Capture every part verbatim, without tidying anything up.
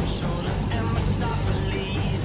Shoulder and my stop leaves,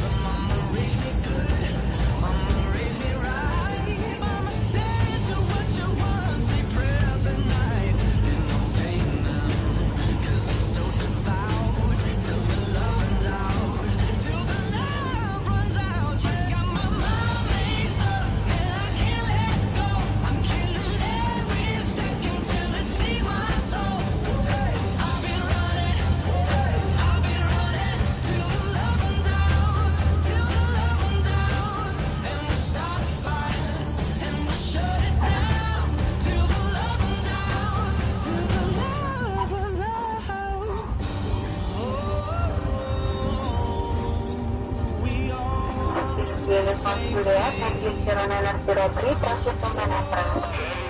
but my memories Stasiun Jalanan Arteri Transit Pemanatra.